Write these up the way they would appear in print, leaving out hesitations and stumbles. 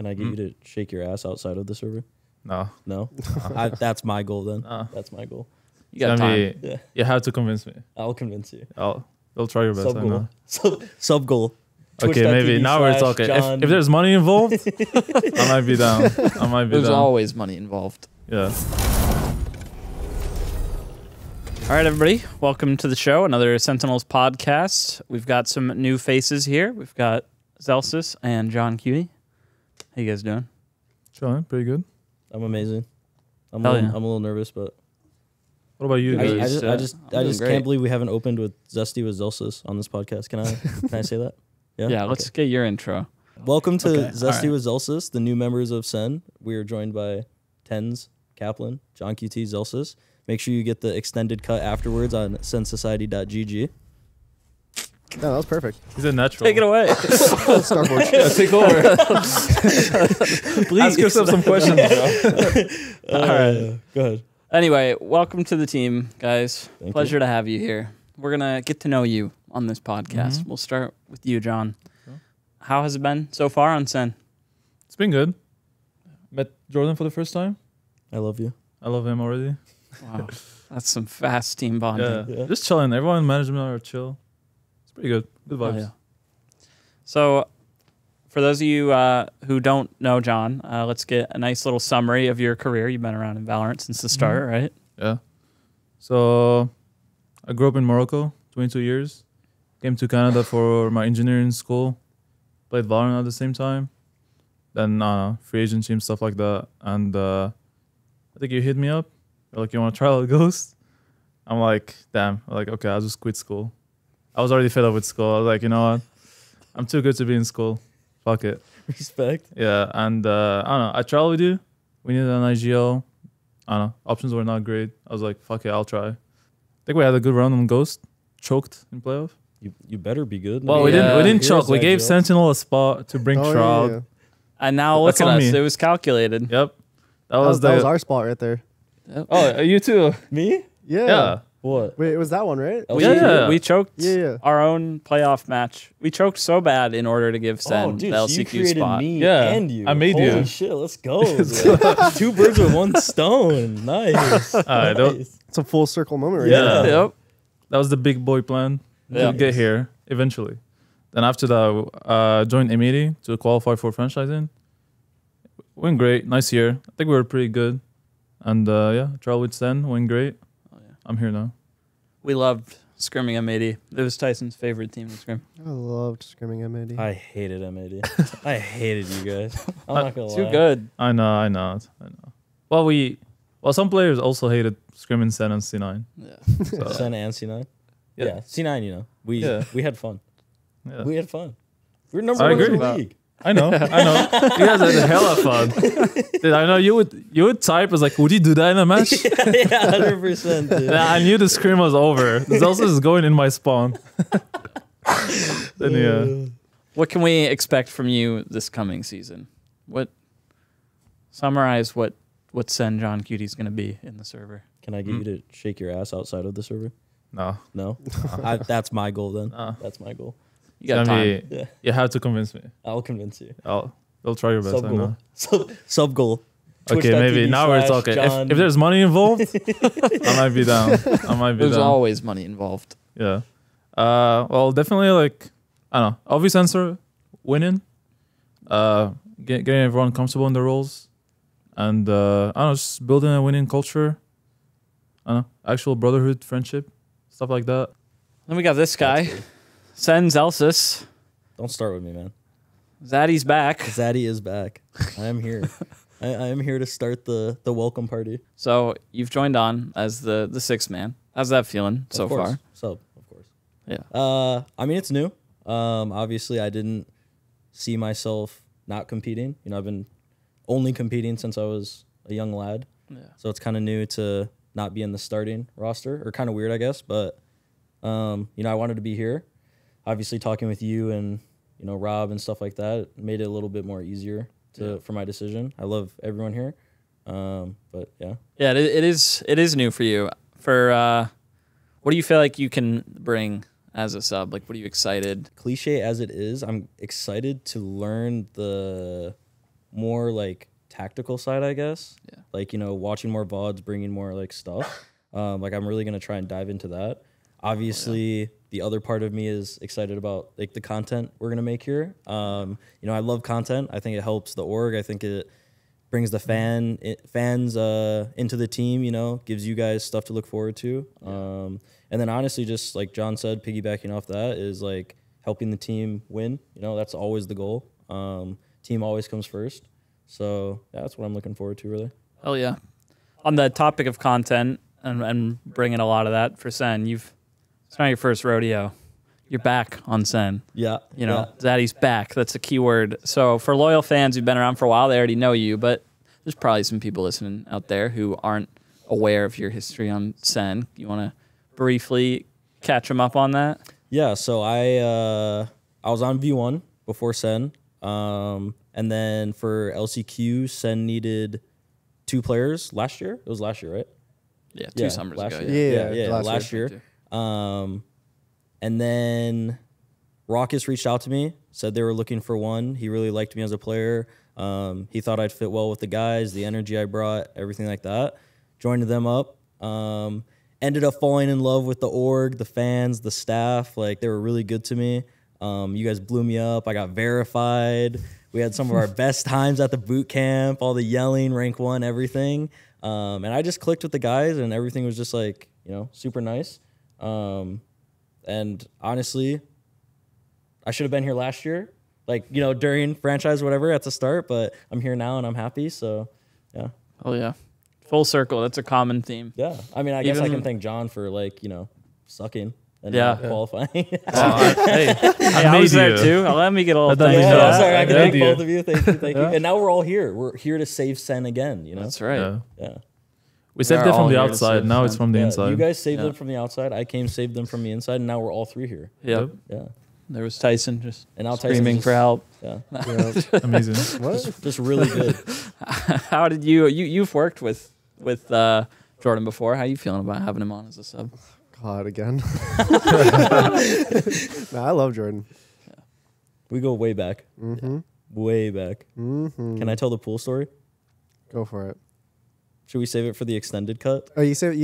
Can I get you to shake your ass outside of the server? No. No? That's my goal then. That's my goal. You got time. Yeah. You have to convince me. I'll convince you. I'll try your best. Sub goal. Sub goal. Okay, maybe now we're talking. If there's money involved, I might be down. I might be down. There's always money involved. Yeah. All right, everybody. Welcome to the show. Another Sentinels podcast. We've got some new faces here. We've got Zellsis and John QT. How you guys doing? Chilling, pretty good. I'm amazing. I'm a little nervous, but. What about you guys? I just can't believe we haven't opened with Zesty with Zellsis on this podcast. Can I say that? Yeah. Yeah. Let's get your intro. Welcome to Zesty with Zellsis, the new members of Sen. We are joined by TenZ, Kaplan, John QT, Zellsis. Make sure you get the extended cut afterwards on Sensociety.gg. No, that was perfect. He's a natural. Take it away. Starboard. Yeah, take over. Please ask yourself some questions, bro. All right. Go ahead. Anyway, welcome to the team, guys. Pleasure to have you here. We're going to get to know you on this podcast. We'll start with you, John. How has it been so far on Sen? It's been good. Met Jordan for the first time. I love you. I love him already. Wow. That's some fast team bonding. Yeah. Just chilling. Everyone in management are chill. It's pretty good. Good vibes. So, for those of you who don't know John, let's get a nice little summary of your career. You've been around in Valorant since the start, right? Yeah. So I grew up in Morocco, 22 years. Came to Canada for my engineering school. Played Valorant at the same time. Then free agent team, stuff like that. And I think you hit me up. You're like, you want to try out Ghost? I'm like, damn. I'm like, okay, I'll just quit school. I was already fed up with school. I was like, you know what? I'm too good to be in school. Fuck it. Respect. Yeah, and I don't know. I tried with you. We needed an IGL. I don't know. Options were not great. I was like, fuck it, I'll try. I think we had a good round on Ghost. Choked in playoff. You better be good. Well, we didn't choke. We gave Sentinel a spot to bring Shroud. Yeah, yeah. And now look at us. It was calculated. Yep. That was our spot right there. Yep. Oh, you too. Me? Yeah. Yeah. What? Wait, it was that one, right? We choked our own playoff match. We choked so bad in order to give Sen the LCQ you created spot. Me and you. I made you. Holy shit, let's go. Two birds with one stone. Nice. All right, nice. It's a full circle moment right now. Yeah. Yep. That was the big boy plan. We'll get here eventually. Then after that, joined M80 to qualify for franchising. Went great. Nice year. I think we were pretty good. And trial with Sen went great. I'm here now. We loved scrimming M80. It was Tyson's favorite team to scrim. I loved scrimming M80. I hated M80. I hated you guys. I'm not gonna lie. Too good. I know. Well, some players also hated scrimming Sen and C9. Yeah. So. Sen and C9. Yeah. C9. You know, we had fun. Yeah. We had fun. We were number one in the league. I know. You guys had a hell of fun. Dude, I know you would type as like, would you do that in a match? Yeah, 100%. Dude. I knew the scream was over. This also is going in my spawn. Then What can we expect from you this coming season? Summarize what Sen John QT is going to be in the server. Can I get you to shake your ass outside of the server? No. No? That's my goal then. That's my goal. You got time. You have to convince me. I'll convince you. I'll try your best. Sub goal. Sub goal. Okay, maybe now we're talking. If there's money involved, I might be down. There's always money involved. Yeah. Well, definitely like, I don't know. Obvious answer, winning. Getting everyone comfortable in their roles. And I don't know, just building a winning culture. I don't know. Actual brotherhood, friendship, stuff like that. Then we got this guy. Sen Zellsis. Don't start with me, man. Zaddy's back. Zaddy is back. I am here. I am here to start the welcome party. So you've joined on as the sixth man. How's that feeling so far? Sub, of course. Yeah. I mean, it's new. Obviously, I didn't see myself not competing. You know, I've been only competing since I was a young lad. Yeah. So it's kind of new to not be in the starting roster, or kind of weird, I guess. But you know, I wanted to be here. Obviously, talking with you and Rob and stuff like that made it a little bit more easier for my decision. I love everyone here, but yeah, it is new for you. For what do you feel like you can bring as a sub? Like, what are you excited? Cliche as it is, I'm excited to learn the more like tactical side, I guess. Yeah. Like, you know, watching more VODs, bringing more like stuff. Like I'm really going to try and dive into that. Obviously, the other part of me is excited about like the content we're going to make here. You know, I love content. I think it helps the org. I think it brings the fans into the team, you know, gives you guys stuff to look forward to. Yeah. And then honestly, just like John said, piggybacking off that is like helping the team win. You know, that's always the goal. Team always comes first. So yeah, that's what I'm looking forward to, really. Hell yeah. On the topic of content and bringing a lot of that for Sen, it's not your first rodeo. You're back on Sen. Yeah. You know, Zaddy's back. That's a key word. So for loyal fans who've been around for a while, they already know you, but there's probably some people listening out there who aren't aware of your history on Sen. You want to briefly catch them up on that? Yeah, so I was on V1 before Sen, and then for LCQ, Sen needed 2 players last year. It was last year, right? Yeah, two summers ago. Last year. And then Rockus reached out to me, said they were looking for one. He really liked me as a player. He thought I'd fit well with the guys, the energy I brought, everything like that. Joined them up. Ended up falling in love with the org, the fans, the staff. Like, they were really good to me. You guys blew me up. I got verified. We had some of our best times at the boot camp, all the yelling, rank 1, everything. And I just clicked with the guys, and everything was just, like, you know, super nice. And honestly, I should have been here last year, like, you know, during franchise, whatever, at the start. But I'm here now, and I'm happy. So, yeah. Oh, yeah. Full circle. That's a common theme. Yeah. I mean, I guess I can thank John for, like, you know, sucking and qualifying. I was there, too. Let me get all the things. Yeah, sorry. I can thank both of you. Thank you. Thank you. And now we're all here. We're here to save Sen again, you know? That's right. Yeah. We saved it from the outside. Now it's from the inside. You guys saved them from the outside. I came, saved them from the inside, and now we're all 3 here. Yep. Yeah. There was Tyson just screaming for help. Yeah. Amazing. What? Just really good. How did you've worked with Jordan before. How are you feeling about having him on as a sub? God, again. Nah, I love Jordan. Yeah. We go way back. Mm-hmm. Yeah. Way back. Mm-hmm. Can I tell the pool story? Go for it. Should we save it for the extended cut? Oh, you save it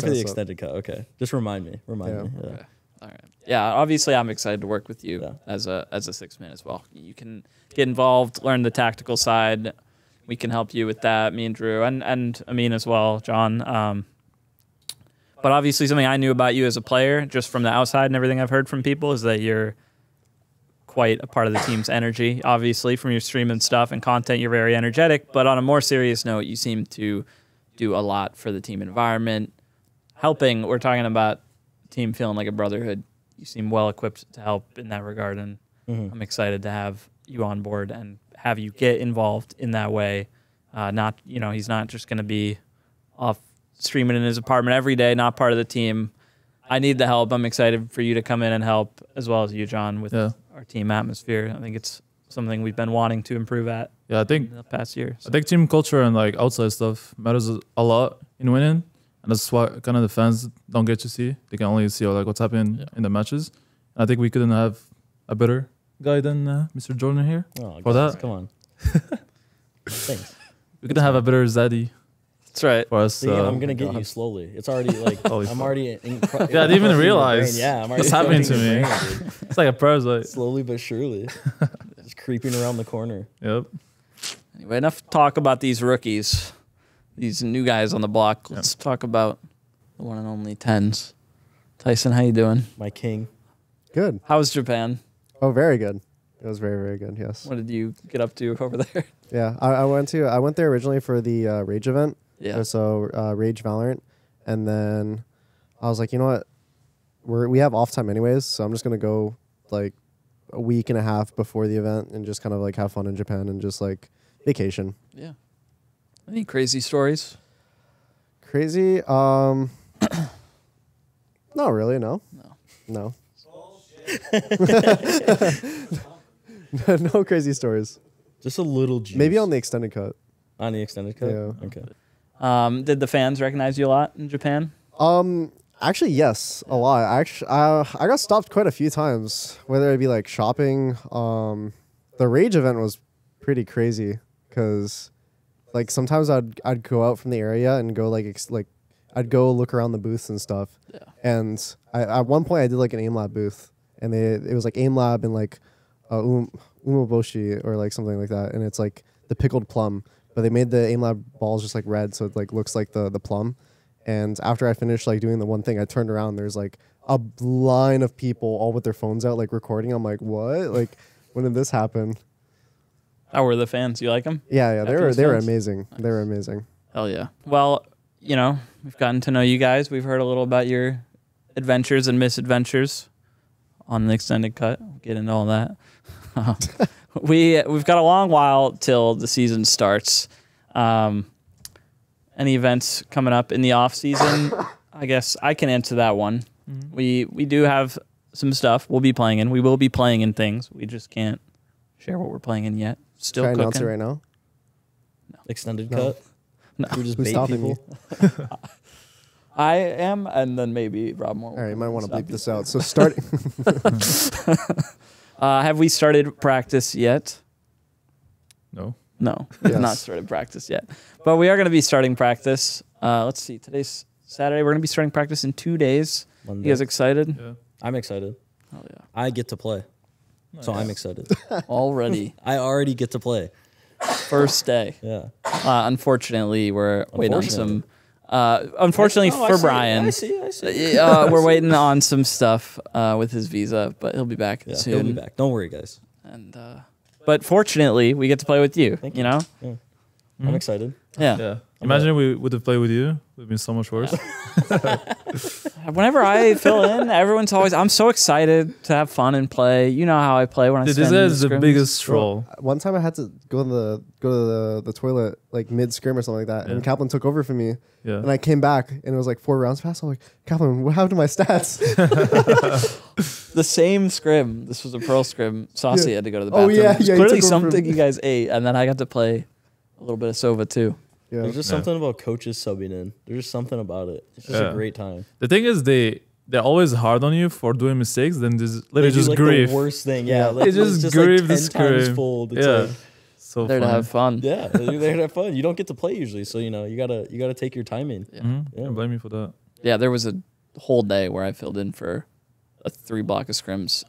for the extended cut. Okay. Just remind me. Yeah. Okay. All right. Yeah, obviously I'm excited to work with you as a six-man as well. You can get involved, learn the tactical side. We can help you with that, me and Drew, and Amin as well, John. But obviously something I knew about you as a player, just from the outside and everything I've heard from people, is that you're quite a part of the team's energy, obviously, from your stream and stuff and content. You're very energetic. But on a more serious note, you seem to do a lot for the team environment. Helping, we're talking about team feeling like a brotherhood. You seem well-equipped to help in that regard, and I'm excited to have you on board and have you get involved in that way. Not, you know, he's not just going to be off streaming in his apartment every day, not part of the team. I need the help. I'm excited for you to come in and help, as well as you, John, with our team atmosphere. I think it's something we've been wanting to improve at. Yeah, I think in the past year. So. I think team culture and like outside stuff matters a lot in winning, and that's what kind of the fans don't get to see. They can only see like what's happening in the matches. And I think we couldn't have a better guy than Mr. Jordan here. Oh, for that. Come on. Thanks. We could have a better Zaddy. That's right. For us, so, I'm gonna get you slowly. It's already like I'm already. Yeah, I didn't even realize. Yeah, I'm already. It's happening to me. Brain, it's like a parasite. Slowly but surely, just creeping around the corner. Yep. Anyway, enough talk about these rookies, these new guys on the block. Let's talk about the one and only TenZ. Tyson, how you doing? My king. Good. How was Japan? Oh, very good. It was very, very good, yes. What did you get up to over there? Yeah, I went there originally for the Rage event. Yeah. So Rage Valorant. And then I was like, you know what? We have off time anyways, so I'm just going to go like a week and a half before the event and just kind of like have fun in Japan and just like vacation. Yeah. Any crazy stories? Crazy? Not really, no. No. No. No crazy stories. Just a little juice. Maybe on the extended cut. On the extended cut? Yeah. Okay. Did the fans recognize you a lot in Japan? Actually, yes, a lot. I got stopped quite a few times, whether it be like shopping. The Rage event was pretty crazy. because like sometimes I'd go out from the area and go I'd go look around the booths and stuff. Yeah. And at one point I did like an Aim Lab booth, and it was like Aim Lab and like umeboshi or like something like that, and it's like the pickled plum, but they made the Aim Lab balls just like red, so it like looks like the plum. And after I finished like doing the one thing, I turned around, there's like a line of people all with their phones out like recording. I'm like, what? Like, when did this happen? How were the fans? You like them? Yeah, yeah, they were amazing. Nice. They were amazing. Hell yeah. Well, you know, we've gotten to know you guys. We've heard a little about your adventures and misadventures on the extended cut. We'll get into all that. We've got a long while till the season starts. Any events coming up in the off season? I guess I can answer that one. Mm-hmm. We do have some stuff we'll be playing in. We will be playing in things. We just can't share what we're playing in yet. Still cooking. Can I announce it right now? No. Extended cut? No. You're just bait people. I am, and then maybe Rob Moore. All right, you might want to bleep this out. So starting. Have we started practice yet? No. No, we've not started practice yet. But we are going to be starting practice. Let's see. Today's Saturday. We're going to be starting practice in 2 days. Monday. You guys excited? Yeah. I'm excited. Oh, yeah. I get to play. Nice. So I'm excited. Already. I already get to play. First day. Yeah. Unfortunately, we're waiting on some... unfortunately for Brian, we're waiting on some stuff with his visa, but he'll be back soon. He'll be back. Don't worry, guys. And... but fortunately, we get to play with you. Thank you. Know, yeah. Mm-hmm. I'm excited. Yeah. Yeah. Imagine we would have played with you. It would have been so much worse. Whenever I fill in, everyone's always. I'm so excited to have fun and play. You know how I play when I. Dude, this is the biggest troll. One time I had to go to the toilet like mid scrim or something like that, and Kaplan took over for me. Yeah. And I came back and it was like 4 rounds past. I'm like, Kaplan, what happened to my stats? The same scrim. This was a Pearl scrim. Saucy had to go to the bathroom. Oh yeah, yeah. Clearly something you guys ate, and then I got to play a little bit of Sova too. Yeah. There's just something about coaches subbing in. There's just something about it. It's just a great time. The thing is, they're always hard on you for doing mistakes. Then they just like grieve. The worst thing, yeah. Like, it's just grieve like 10 times fold. It's like, so they're fun. To have fun. Yeah, they're there to have fun. You don't get to play usually, so you know you gotta take your time in. Yeah. Mm-hmm. Yeah. Blame me for that. Yeah, there was a whole day where I filled in for a 3 block of scrims.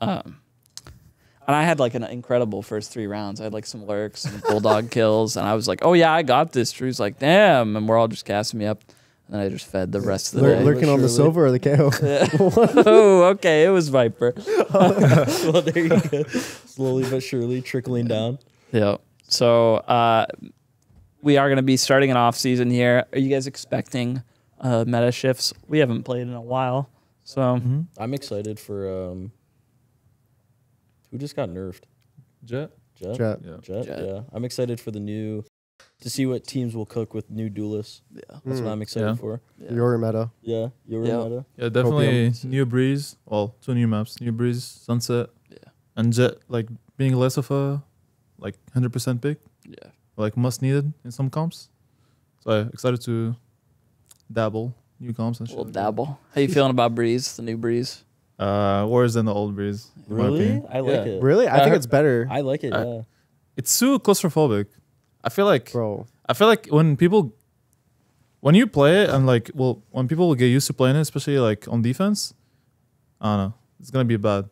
And I had like an incredible first 3 rounds. I had like some lurks and bulldog kills, and I was like, "Oh yeah, I got this." Drew's like, "Damn!" And we're all just casting me up, and I just fed the rest of the day. Lurking on the Sova or the KO? Yeah. Oh, okay, it was Viper. Well, there you go. Slowly but surely trickling down. Yeah. So we are going to be starting an off season here. Are you guys expecting meta shifts? We haven't played in a while, so I'm excited for. Who just got nerfed? Jet. Yeah. I'm excited for the new, to see what teams will cook with new duelists. Yeah. That's what I'm excited for. Yeah. Yoru meta. Yeah. Yoru meta. Yeah, definitely new Breeze. Well, 2 new maps. New Breeze, Sunset. Yeah. And Jet, like, being less of a, like, 100% pick. Yeah. Like, must needed in some comps. So I'm excited to dabble new comps and shit. We'll dabble. How you feeling about Breeze, the new Breeze? Worse than the old Breeze. Really? I like it. Really? I think it's better. I like it, yeah. It's too claustrophobic. I feel like... Bro. I feel like when people... When you play it, and like... Well, when people get used to playing it, especially like on defense, I don't know. It's gonna be bad.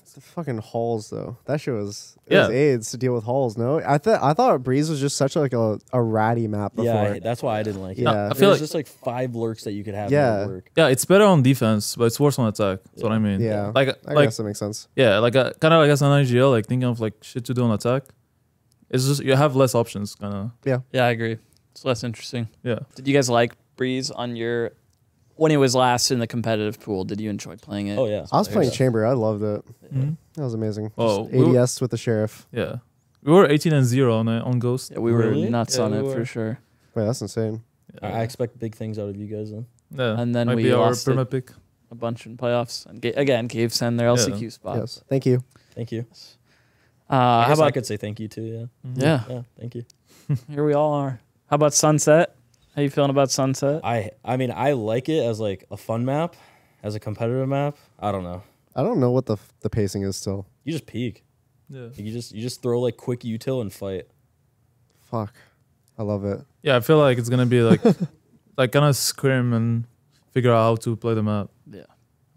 It's the fucking halls, though. That shit was... It was AIDS to deal with halls, no? I thought Breeze was just such like a ratty map before. Yeah, that's why I didn't like it. Yeah. I feel like just like 5 lurks that you could have. Yeah. Work. Yeah, it's better on defense, but it's worse on attack. That's what I mean. Yeah. Like I guess that makes sense. Yeah, like kind of I guess on IGL, like thinking of like shit to do on attack. It's just you have less options, kind of. Yeah. Yeah, I agree. It's less interesting. Yeah. Did you guys like Breeze on your when it was last in the competitive pool? Did you enjoy playing it? Oh yeah, I was playing Chamber. I loved it. Yeah. That was amazing. Oh, ADS with the sheriff. Yeah, we were 18-0 on Ghost. Yeah, we were nuts on it for sure. Wait, that's insane. Yeah. I expect big things out of you guys then. Yeah, and then might we be lost our pick a bunch in playoffs. And again, Cave send their LCQ spot. Yes, thank you, thank you. How about I could say thank you too? Yeah, yeah, thank you. Here we all are. How about Sunset? How you feeling about Sunset? I mean, I like it as like a fun map, as a competitive map. I don't know. I don't know what the pacing is still. You just peek. Yeah. You just throw like quick util and fight. Fuck. I love it. Yeah, I feel like it's going to be like kind of scrim and figure out how to play the map. Yeah.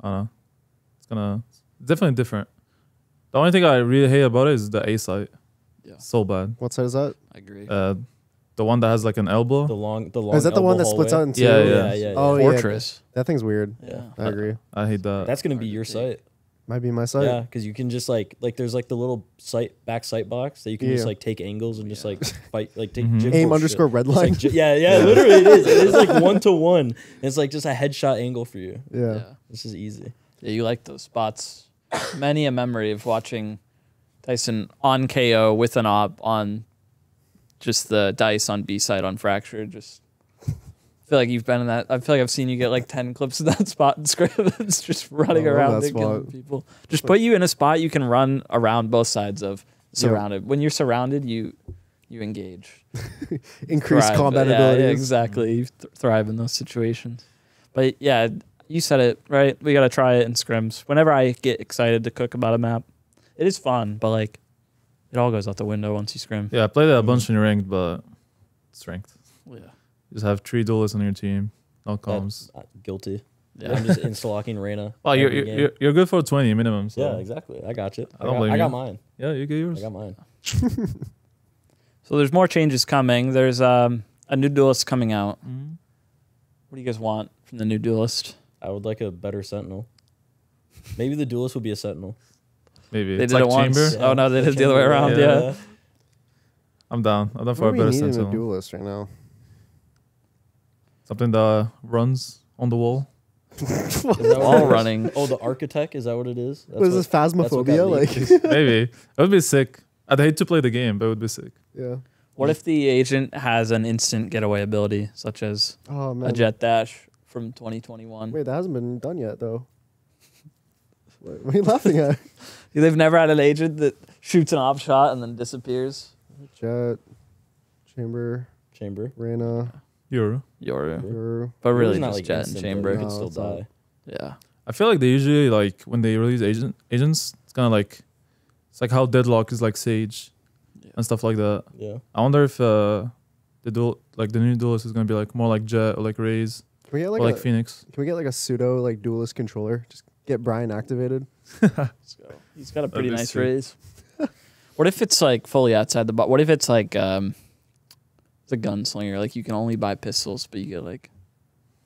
I don't know. It's going to definitely different. The only thing I really hate about it is the A site. Yeah. So bad. What site is that? I agree. The one that has like an elbow. The long Is that the one that splits out in two? Yeah. Oh, Fortress. Yeah. That thing's weird. Yeah. I agree. I hate that. That's going to be your site. Might be my site. Yeah, because you can just like there's like the little back sight box that you can just like take angles and just like fight, like take aim underscore redline. Like, yeah, literally it is. It is like 1-to-1. And it's like just a headshot angle for you. Yeah. This is easy. Yeah, you like those spots. Many a memory of watching Tyson on KO with an op on just the dice on B side on Fractured. Just feel like you've been in that. I feel like I've seen you get like 10 clips of that spot in script. It's just running around and killing people. Just put you in a spot you can run around both sides of. Surrounded. Yep. When you're surrounded, you engage. Increase combat ability. Yeah, exactly. You thrive in those situations. But yeah, you said it right. We gotta try it in scrims. Whenever I get excited to cook about a map, it is fun, but like it all goes out the window once you scrim. Yeah, I played that a bunch in ranked, but it's ranked. Yeah. Just have 3 duelists on your team. No comms. Guilty. Yeah. I'm just insta-locking Reyna. Well, you're good for 20 minimum. So. Yeah, exactly. I got you. I got mine. Yeah, you get yours. I got mine. So there's more changes coming. There's a new duelist coming out. Mm-hmm. What do you guys want from the new duelist? I would like a better sentinel. Maybe the duelist would be a sentinel. Maybe. They did like it once. Chamber? Yeah. Oh, no, they did the other way around. Yeah. I'm down. I'm down for a better sentinel. A duelist right now? Something that runs on the wall. All running. Oh, the architect? Is that what it is? That's what is this, phasmophobia? Like maybe. That would be sick. I'd hate to play the game, but it would be sick. Yeah. What if the agent has an instant getaway ability, such as a jet dash from 2021? Wait, that hasn't been done yet, though. What are you laughing at? They've never had an agent that shoots an op shot and then disappears. Jet, Chamber, Reyna. Yoru. But really just like Jet and Chamber. Could still die. Yeah. I feel like they usually, like, when they release agents, it's kind of like, it's like how Deadlock is like Sage and stuff like that. Yeah. I wonder if the new duelist is going to be like more like Jet or like Raze or like Phoenix. Can we get like a pseudo like duelist controller? Just get Brian activated. Let's go. He's got a pretty nice Raze. What if it's like fully outside the box? What if it's like... a gunslinger, like you can only buy pistols, but you get like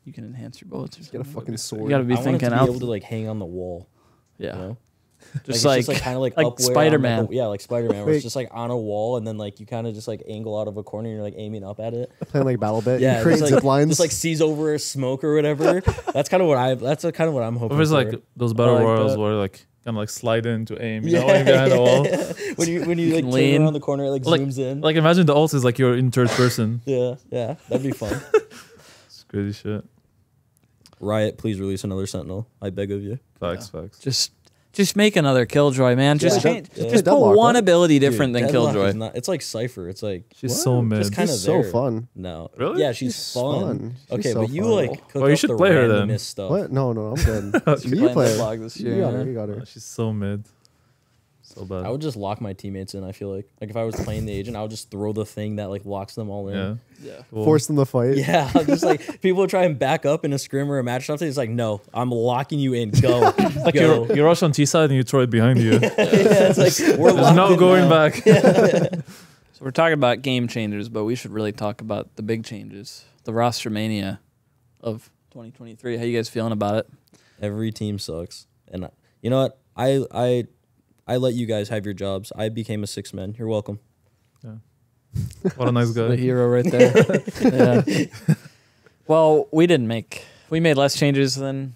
you can enhance your bullets. Just get a fucking sword. You gotta be thinking out. Able to like hang on the wall. Yeah, you know? just like kind of like up Spider-Man. Yeah, like Spider-Man. Where it's just like on a wall, and then like you kind of just like angle out of a corner, and you're like aiming up at it. Playing like battle bit. Yeah, create zip lines. Just like sees over a smoke or whatever. That's kind of what I. That's kind of what I'm hoping. Or it's for. Like those battle royals where like. Kind of like slide in to aim, you know, aim behind the wall. When you like lean around the corner, it like zooms in. Like imagine the ult is like you're in third person. Yeah, that'd be fun. It's crazy shit. Riot, please release another Sentinel. I beg of you. Facts. Just make another Killjoy, man. Just change. Just put one ability different than Killjoy. It's like Cypher. It's like she's so mid. She's kind of so fun. No, really? Yeah, she's fun. Okay, but you like. Well, you should play her then. What? No, I'm good. You play her this year. You got her. She's so mid. So bad. I would just lock my teammates in. I feel like if I was playing the agent, I would just throw the thing that like locks them all in. Yeah. Cool. Force them to fight. Yeah, just like people try and back up in a scrim or a match or something. It's like, no, I'm locking you in. Go. Like go. You rush on T side and you throw it behind you. Yeah, it's like we're locked in going back. Yeah. So we're talking about game changers, but we should really talk about the big changes, the roster mania of 2023. How you guys feeling about it? Every team sucks, and you know what? I let you guys have your jobs. I became a 6-man. You're welcome. Yeah. What a nice guy. The hero right there. Yeah. Well, we made less changes than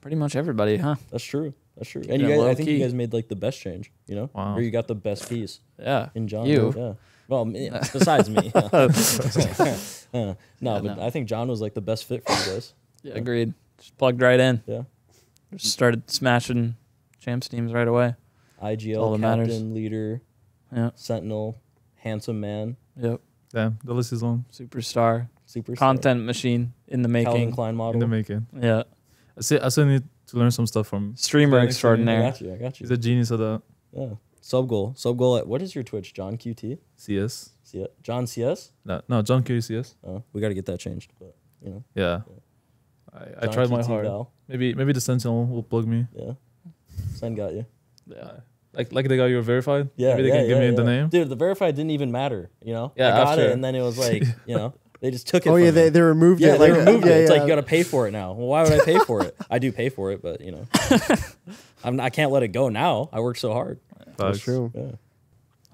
pretty much everybody, huh? That's true. And you guys, I think you guys made like the best change, you know? Wow. Where you got the best piece. Yeah. In John. You. Yeah. Well, besides me. Yeah. No, but I think John was like the best fit for you guys. Yeah. Agreed. Just plugged right in. Yeah. Just started smashing champs teams right away. IGL, captain, leader, sentinel, handsome man. Yep. Yeah, the list is long. Superstar. Content machine in the making. Calvin Klein model. In the making. Yeah. I still need to learn some stuff from... Streamer extraordinaire. I got you. He's a genius of that. Yeah. Sub goal at, what is your Twitch? John QT CS. John CS? No, John QT CS. Oh, we got to get that changed, but you know. Yeah. I tried my hard. Maybe the Sentinel will plug me. Yeah. Sen got you. Yeah. Like they got you verified. Yeah. Maybe they can give me the name. Dude, the verified didn't even matter. You know. Yeah. I got it, and then it was like, you know, they just took it. Oh yeah, they removed it. Yeah, they removed it. It's like you got to pay for it now. Well, why would I pay for it? I do pay for it, but you know, I can't let it go now. I worked so hard. That's true. Yeah.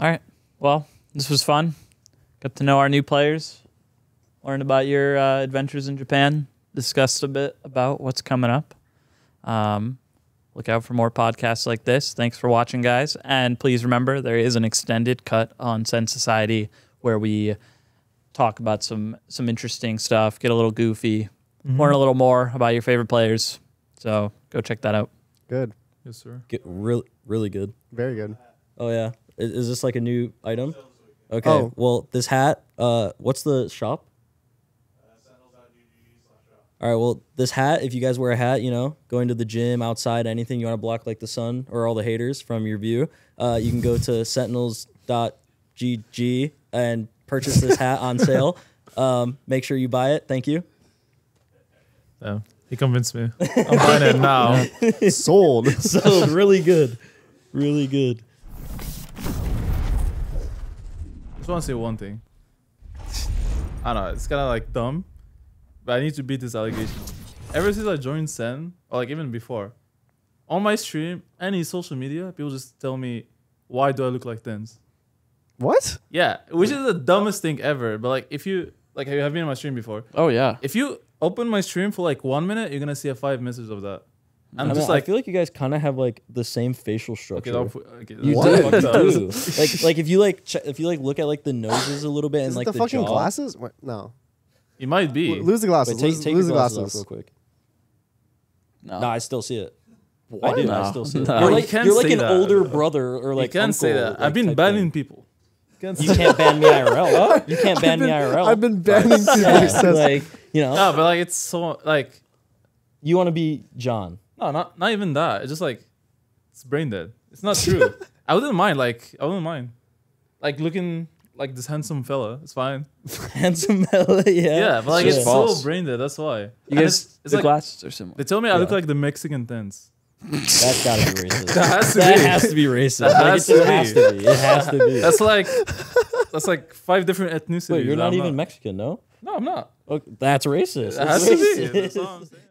All right. Well, this was fun. Got to know our new players. Learned about your adventures in Japan. Discussed a bit about what's coming up. Look out for more podcasts like this. Thanks for watching, guys. And please remember, there is an extended cut on Sen Society where we talk about some interesting stuff, get a little goofy, learn a little more about your favorite players. So go check that out. Good. Yes, sir. Get really good. Very good. Oh, yeah. Is this like a new item? Okay. Oh. Well, this hat, what's the shop? All right, well, this hat, if you guys wear a hat, you know, going to the gym, outside, anything, you want to block like the sun or all the haters from your view, you can go to Sentinels.gg and purchase this hat on sale. Make sure you buy it. Thank you. Yeah, he convinced me. I'm buying it now. Sold. Sold. Really good. Really good. I just want to say one thing. I don't know. It's kind of like dumb. But I need to beat this allegation. Ever since I joined Sen, or like even before, on my stream, any social media, people just tell me, why do I look like TenZ? What? Yeah, which is the dumbest thing ever. But like, if you, like, have been on my stream before. Oh, yeah. If you open my stream for like 1 minute, you're going to see a 5 messages of that. I mean, just like, I feel like you guys kind of have like the same facial structure. Okay, you do. Like if you like, look at like the noses a little bit and like the fucking jaw. Glasses? Wait, no. It might be. Lose the glasses. Wait, lose the glasses off real quick. No. Nah, I still see it. What? I do. No. I still see it. No. You're like an older brother or like. You can't say that. I've been banning people. You can't ban me IRL. Huh? You can't ban me IRL. I've been banning people. Yeah, like, you know. No, but like it's so like. You want to be John? No, not even that. It's just like, it's brain dead. It's not true. I wouldn't mind. Like I wouldn't mind, like looking. Like this handsome fella, it's fine. Handsome fella, yeah. Yeah, but like it's so brain dead. That's why. You guys, the like, glasses are similar. They tell me I look like the Mexican TenZ. That's gotta be racist. That has to be racist. It has to be. It has to be. That's like 5 different ethnicities. Wait, you're not even Mexican, no? No, I'm not. Okay, that's racist. It has to be. That's all I'm saying.